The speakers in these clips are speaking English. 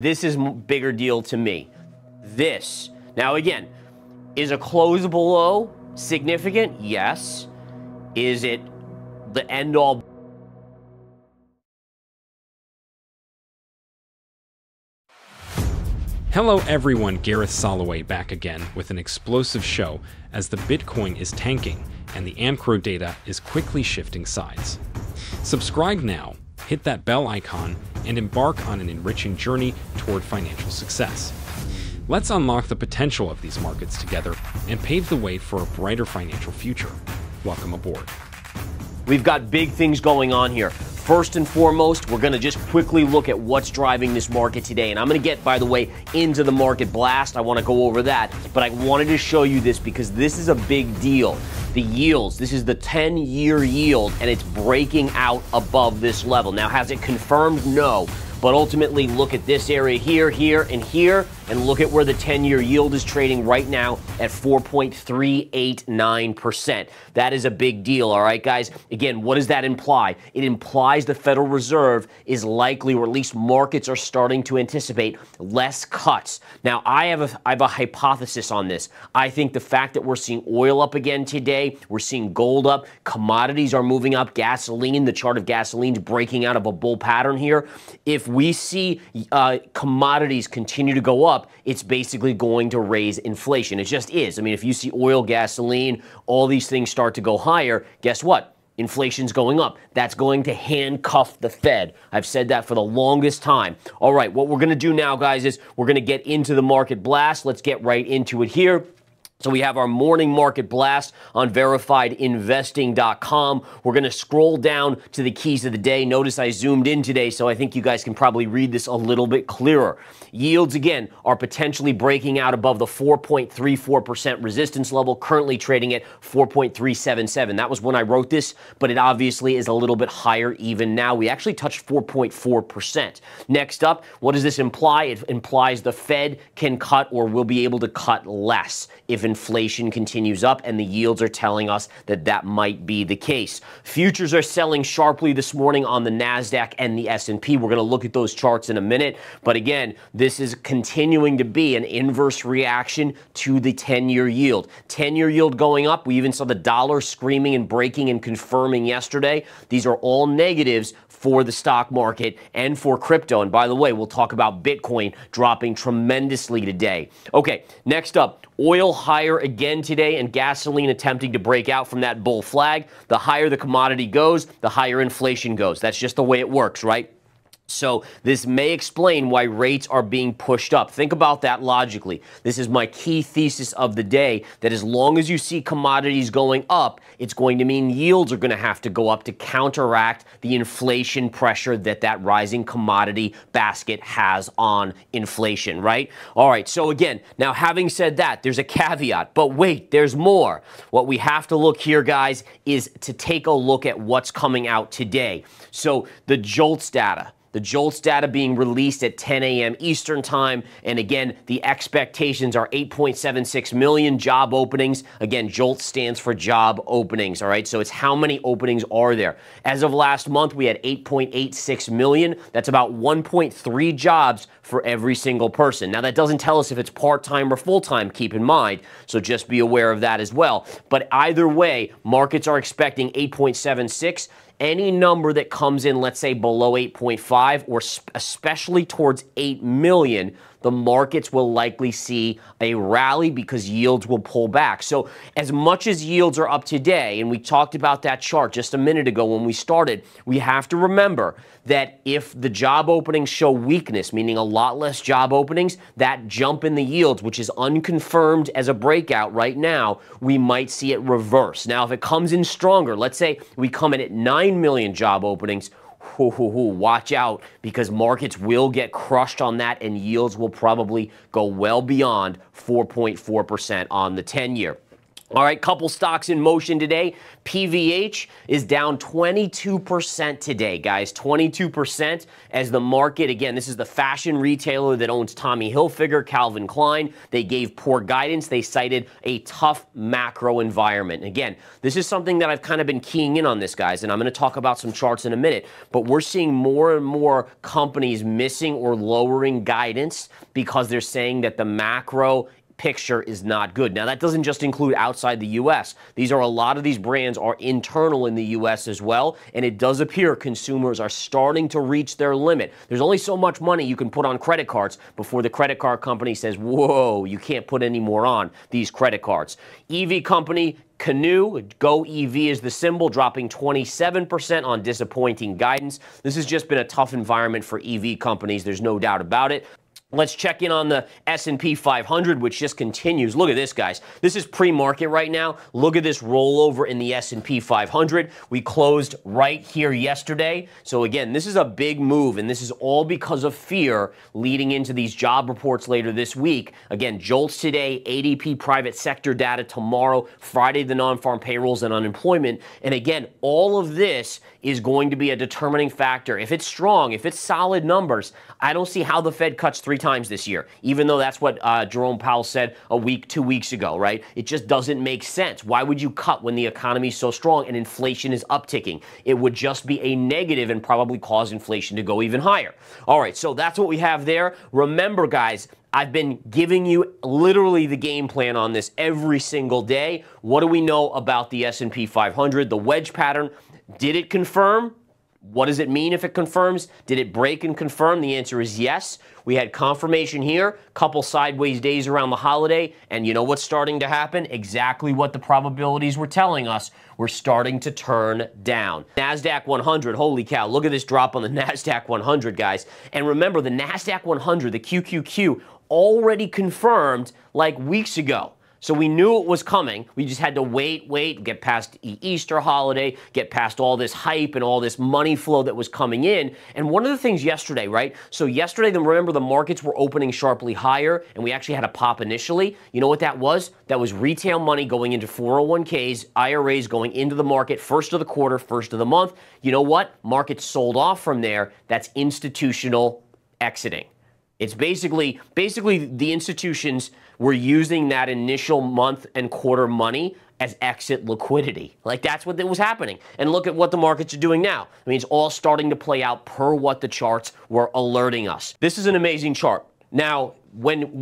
This is a bigger deal to me. This, now again, is a closable low significant? Yes. Is it the end all? Hello everyone, Gareth Soloway back again with an explosive show as the Bitcoin is tanking and the Ancro data is quickly shifting sides. Subscribe now, hit that bell icon, and embark on an enriching journey toward financial success. Let's unlock the potential of these markets together and pave the way for a brighter financial future. Welcome aboard. We've got big things going on here. First and foremost, we're going to just quickly look at what's driving this market today. And I'm going to get, by the way, into the market blast. I want to go over that. But I wanted to show you this because this is a big deal. The yields, this is the 10-year yield, and it's breaking out above this level. Now, has it confirmed? No. But ultimately, look at this area here, here, and look at where the 10-year yield is trading right now at 4.389%. That is a big deal, all right, guys? Again, what does that imply? It implies the Federal Reserve is likely, or at least markets are starting to anticipate, less cuts. Now, I have a hypothesis on this. I think the fact that we're seeing oil up again today, we're seeing gold up, commodities are moving up, gasoline, the chart of gasoline's breaking out of a bull pattern here. If we see commodities continue to go up, it's basically going to raise inflation. It just is. I mean, if you see oil, gasoline, all these things start to go higher, guess what? Inflation's going up. That's going to handcuff the Fed. I've said that for the longest time. All right, what we're going to do now, guys, is we're going to get into the market blast. Let's get right into it here. So we have our morning market blast on verifiedinvesting.com. We're going to scroll down to the keys of the day. Notice I zoomed in today, so I think you guys can probably read this a little bit clearer. Yields, again, are potentially breaking out above the 4.34% resistance level, currently trading at 4.377. That was when I wrote this, but it obviously is a little bit higher even now. We actually touched 4.4%. Next up, what does this imply? It implies the Fed can cut or will be able to cut less if inflation continues up, and the yields are telling us that that might be the case. Futures are selling sharply this morning on the NASDAQ and the S&P. We're going to look at those charts in a minute, but again, this is continuing to be an inverse reaction to the 10-year yield. 10-year yield going up. We even saw the dollar screaming and breaking and confirming yesterday. These are all negatives for the stock market and for crypto. And by the way, we'll talk about Bitcoin dropping tremendously today. Okay, next up, oil higher again today and gasoline attempting to break out from that bull flag. The higher the commodity goes, the higher inflation goes. That's just the way it works, right? So this may explain why rates are being pushed up. Think about that logically. This is my key thesis of the day, that as long as you see commodities going up, it's going to mean yields are going to have to go up to counteract the inflation pressure that that rising commodity basket has on inflation, right? All right, so again, now having said that, there's a caveat, but wait, there's more. What we have to look here, guys, is to take a look at what's coming out today. So the JOLTS data. The JOLTS data being released at 10 a.m. Eastern time, and again, the expectations are 8.76 million job openings. Again, JOLTS stands for job openings, all right? So it's how many openings are there. As of last month, we had 8.86 million. That's about 1.3 jobs for every single person. Now, that doesn't tell us if it's part-time or full-time, keep in mind, so just be aware of that as well. But either way, markets are expecting 8.76. Any number that comes in, let's say, below 8.5 or especially towards 8 million, the markets will likely see a rally because yields will pull back. So as much as yields are up today, and we talked about that chart just a minute ago when we started, we have to remember that if the job openings show weakness, meaning a lot less job openings, that jump in the yields, which is unconfirmed as a breakout right now, we might see it reverse. Now, if it comes in stronger, let's say we come in at 9 million job openings, watch out, because markets will get crushed on that and yields will probably go well beyond 4.4% on the 10-year. All right, couple stocks in motion today. PVH is down 22% today, guys. 22% as the market, again, this is the fashion retailer that owns Tommy Hilfiger, Calvin Klein. They gave poor guidance. They cited a tough macro environment. Again, this is something that I've kind of been keying in on this, guys, and I'm going to talk about some charts in a minute, but we're seeing more and more companies missing or lowering guidance because they're saying that the macro picture is not good. Now, that doesn't just include outside the U.S. These are a lot of these brands are internal in the U.S. as well, and it does appear consumers are starting to reach their limit. There's only so much money you can put on credit cards before the credit card company says, whoa, you can't put any more on these credit cards. EV company Canoo, Go EV is the symbol, dropping 27% on disappointing guidance. This has just been a tough environment for EV companies. There's no doubt about it. Let's check in on the S&P 500, which just continues. Look at this, guys. This is pre-market right now. Look at this rollover in the S&P 500. We closed right here yesterday. So again, this is a big move, and this is all because of fear leading into these job reports later this week. Again, JOLTS today, ADP private sector data tomorrow, Friday the non-farm payrolls and unemployment. And again, all of this is going to be a determining factor. If it's strong, if it's solid numbers, I don't see how the Fed cuts three times this year, even though that's what Jerome Powell said a week, 2 weeks ago, right? It just doesn't make sense. Why would you cut when the economy is so strong and inflation is upticking? It would just be a negative and probably cause inflation to go even higher. All right, so that's what we have there. Remember, guys, I've been giving you literally the game plan on this every single day. What do we know about the S&P 500, the wedge pattern? Did it confirm? What does it mean if it confirms? Did it break and confirm? The answer is yes. We had confirmation here, couple sideways days around the holiday, and you know what's starting to happen? Exactly what the probabilities were telling us. We're starting to turn down. NASDAQ 100, holy cow, look at this drop on the NASDAQ 100, guys. And remember, the NASDAQ 100, the QQQ, already confirmed like weeks ago. So we knew it was coming. We just had to wait, get past the Easter holiday, get past all this hype and all this money flow that was coming in. And one of the things yesterday, right? So yesterday, remember, the markets were opening sharply higher, and we actually had a pop initially. You know what that was? That was retail money going into 401ks, IRAs going into the market, first of the quarter, first of the month. You know what? Markets sold off from there. That's institutional exiting. It's basically the institutions were using that initial month and quarter money as exit liquidity. Like, that's what was happening. And look at what the markets are doing now. I mean, it's all starting to play out per what the charts were alerting us. This is an amazing chart. Now, when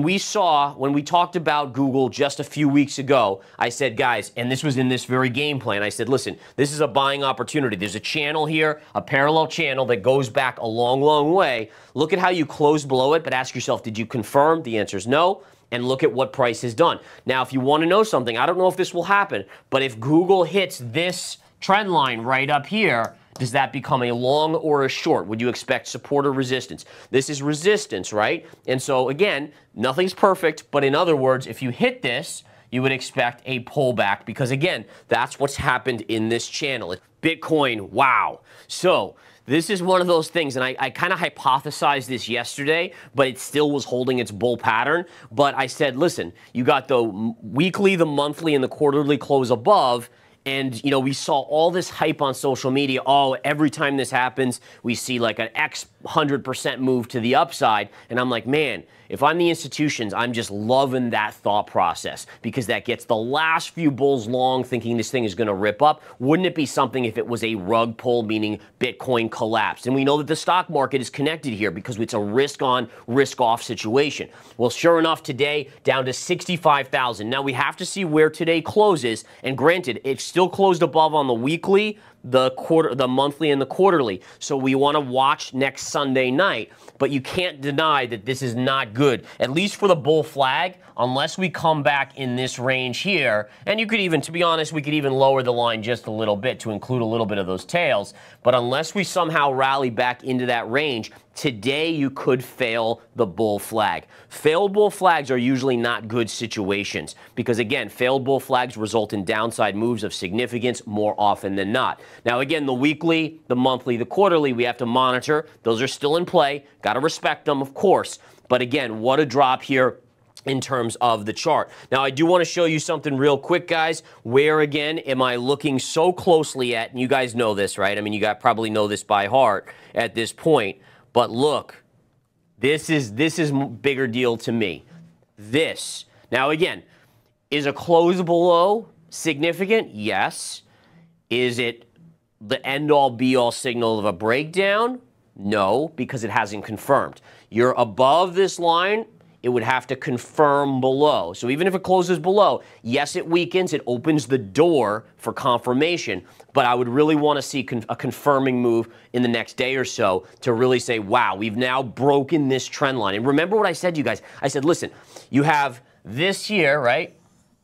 we talked about Google just a few weeks ago, I said, guys, and this was in this very game plan, I said, listen, this is a buying opportunity. There's a channel here, a parallel channel that goes back a long, long way. Look at how you close below it, but ask yourself, did you confirm? The answer is no. And look at what price has done. Now, if you want to know something, I don't know if this will happen, but if Google hits this trend line right up here, does that become a long or a short? Would you expect support or resistance? This is resistance, right? And so again, nothing's perfect, but in other words, if you hit this, you would expect a pullback because again, that's what's happened in this channel. Bitcoin, wow. So this is one of those things, and I kind of hypothesized this yesterday, but it still was holding its bull pattern. But I said, listen, you got the weekly, the monthly, and the quarterly close above. And, you know, we saw all this hype on social media. Oh, every time this happens, we see like an X 100% move to the upside. And I'm like, man, if I'm the institutions, I'm just loving that thought process because that gets the last few bulls long thinking this thing is going to rip up. Wouldn't it be something if it was a rug pull, meaning Bitcoin collapsed? And we know that the stock market is connected here because it's a risk on, risk off situation. Well, sure enough, today down to 65,000. Now we have to see where today closes. And granted, it's still closed above on the weekly, the quarter, the monthly, and the quarterly. So we want to watch next Sunday night, but you can't deny that this is not good, at least for the bull flag, unless we come back in this range here. And you could even, to be honest, we could even lower the line just a little bit to include a little bit of those tails. But unless we somehow rally back into that range, today you could fail the bull flag. Failed bull flags are usually not good situations because, again, failed bull flags result in downside moves of significance more often than not. Now, again, the weekly, the monthly, the quarterly, we have to monitor. Those are still in play. Got to respect them, of course. But, again, what a drop here. in terms of the chart. Now, I do want to show you something real quick, guys. Where, again, am I looking so closely at? And you guys know this, right? I mean, you guys probably know this by heart at this point. But look, this is bigger deal to me. This. Now, again, is a close below significant? Yes. Is it the end-all, be-all signal of a breakdown? No, because it hasn't confirmed. You're above this line. It would have to confirm below. So even if it closes below, yes, it weakens. It opens the door for confirmation. But I would really want to see a confirming move in the next day or so to really say, wow, we've now broken this trend line. And remember what I said to you guys. I said, listen, you have this here, right?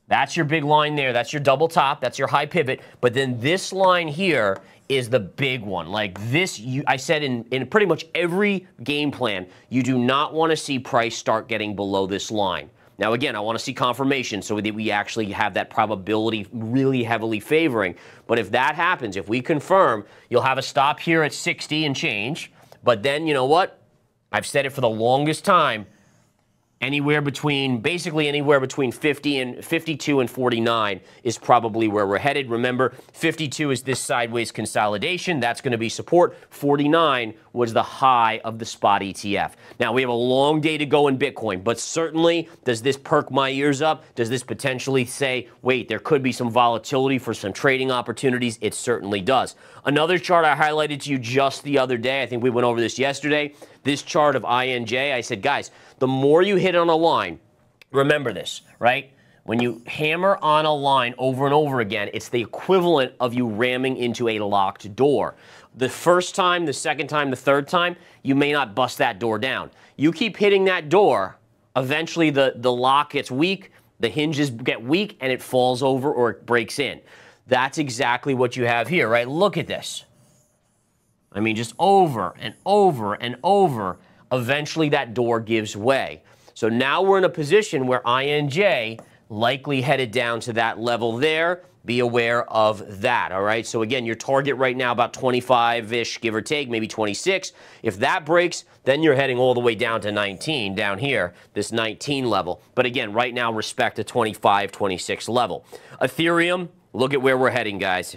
That's your big line there. That's your double top. That's your high pivot. But then this line here is the big one. Like this, I said in pretty much every game plan, you do not want to see price start getting below this line. Now, again, I want to see confirmation so that we actually have that probability really heavily favoring. But if that happens, if we confirm, you'll have a stop here at 60 and change. But then, you know what? I've said it for the longest time. Basically anywhere between 50 and 52 and 49 is probably where we're headed. Remember, 52 is this sideways consolidation. That's going to be support. 49 was the high of the spot ETF. Now, we have a long day to go in Bitcoin, but certainly does this perk my ears up? Does this potentially say, wait, there could be some volatility for some trading opportunities? It certainly does. Another chart I highlighted to you just the other day, I think we went over this yesterday, this chart of INJ, I said, guys, the more you hit on a line, remember this, right? When you hammer on a line over and over again, it's the equivalent of you ramming into a locked door. The first time, the second time, the third time, you may not bust that door down. You keep hitting that door, eventually the lock gets weak, the hinges get weak, and it falls over or it breaks in. That's exactly what you have here, right? Look at this. I mean, just over and over and over, eventually that door gives way. So now we're in a position where INJ likely headed down to that level there. Be aware of that, all right? So again, your target right now about 25-ish, give or take, maybe 26. If that breaks, then you're heading all the way down to 19, down here, this 19 level. But again, right now, respect the 25, 26 level. Ethereum, look at where we're heading, guys.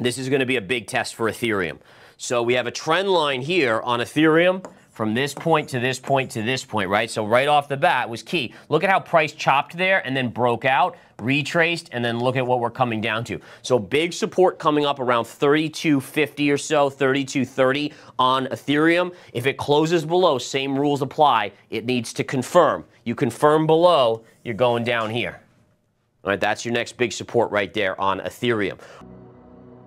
This is going to be a big test for Ethereum. So we have a trend line here on Ethereum from this point to this point to this point, right? So right off the bat was key. Look at how price chopped there and then broke out, retraced, and then look at what we're coming down to. So big support coming up around 32.50 or so, 32.30 on Ethereum. If it closes below, same rules apply. It needs to confirm. You confirm below, you're going down here. All right, that's your next big support right there on Ethereum.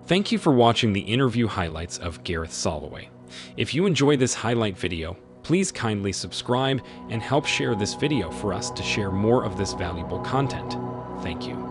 Thank you for watching the interview highlights of Gareth Soloway. If you enjoy this highlight video, please kindly subscribe and help share this video for us to share more of this valuable content. Thank you.